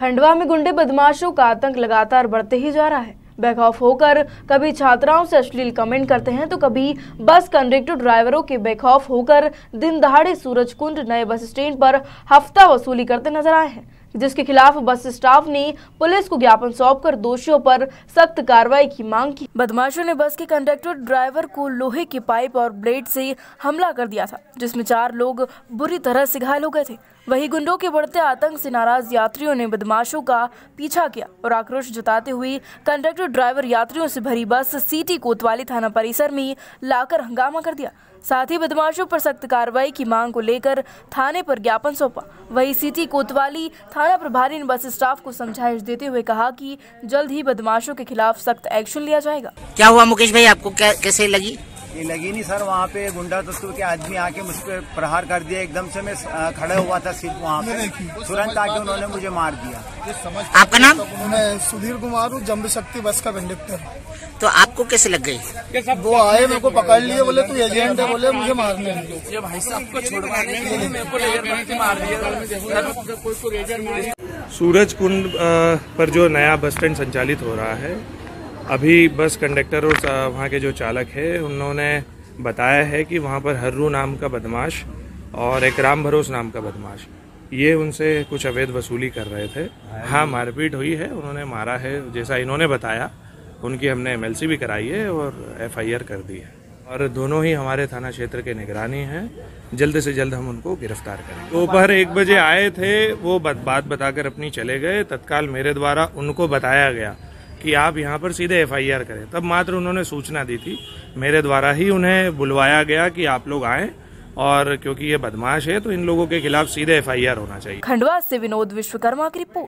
खंडवा में गुंडे बदमाशों का आतंक लगातार बढ़ते ही जा रहा है। बैकऑफ होकर कभी छात्राओं से अश्लील कमेंट करते हैं तो कभी बस कंडक्टर ड्राइवरों के बैकऑफ होकर दिन दहाड़े सूरज कुंड नए बस स्टैंड पर हफ्ता वसूली करते नजर आए हैं, जिसके खिलाफ बस स्टाफ ने पुलिस को ज्ञापन सौंपकर दोषियों पर सख्त कार्रवाई की मांग की। बदमाशों ने बस के कंडक्टर ड्राइवर को लोहे के पाइप और ब्लेड से हमला कर दिया था, जिसमें 4 लोग बुरी तरह से घायल हो गए थे। वहीं गुंडों के बढ़ते आतंक से नाराज यात्रियों ने बदमाशों का पीछा किया और आक्रोश जताते हुए कंडक्टर ड्राइवर यात्रियों से भरी बस सिटी कोतवाली थाना परिसर में लाकर हंगामा कर दिया। साथ ही बदमाशों पर सख्त कार्रवाई की मांग को लेकर थाने पर ज्ञापन सौंपा। वहीं सिटी कोतवाली थाना प्रभारी ने बस स्टाफ को समझाइश देते हुए कहा कि जल्द ही बदमाशों के खिलाफ सख्त एक्शन लिया जाएगा। क्या हुआ मुकेश भाई, आपको कैसे लगी? ये लगी नहीं सर, वहाँ पे गुंडा तत्व के आदमी आके मुझ पर प्रहार कर दिया। एकदम से मैं खड़े हुआ था सिर्फ, वहाँ पे तुरंत आके उन्होंने मुझे मार दिया। आपका नाम? मैं सुधीर कुमार हूँ, जम्ब शक्ति बस का कंडक्टर। तो आपको कैसे लग गई? वो आए, मेरे को पकड़ लिए, बोले तू एजेंट है, बोले मुझे मारने लगे। भाई साहब को छोड़वाने के लिए मेरे को लेजर बना के मार दिया। सूरज कुंड पर जो नया बस स्टैंड संचालित हो रहा है, अभी बस कंडक्टर और वहाँ के जो चालक है उन्होंने बताया है कि वहाँ पर हर्रू नाम का बदमाश और एक राम भरोस नाम का बदमाश, ये उनसे कुछ अवैध वसूली कर रहे थे। हाँ, मारपीट हुई है, उन्होंने मारा है, जैसा इन्होंने बताया। उनकी हमने MLC भी कराई है और FIR कर दी है और दोनों ही हमारे थाना क्षेत्र के निगरानी हैं। जल्द से जल्द हम उनको गिरफ्तार करेंगे। दोपहर 1 बजे आए थे, वो बात बताकर अपनी चले गए। तत्काल मेरे द्वारा उनको बताया गया कि आप यहाँ पर सीधे FIR करें, तब मात्र उन्होंने सूचना दी थी। मेरे द्वारा ही उन्हें बुलवाया गया कि आप लोग आएं और क्योंकि ये बदमाश है तो इन लोगों के खिलाफ सीधे FIR होना चाहिए। खंडवा से विनोद विश्वकर्मा की रिपोर्ट।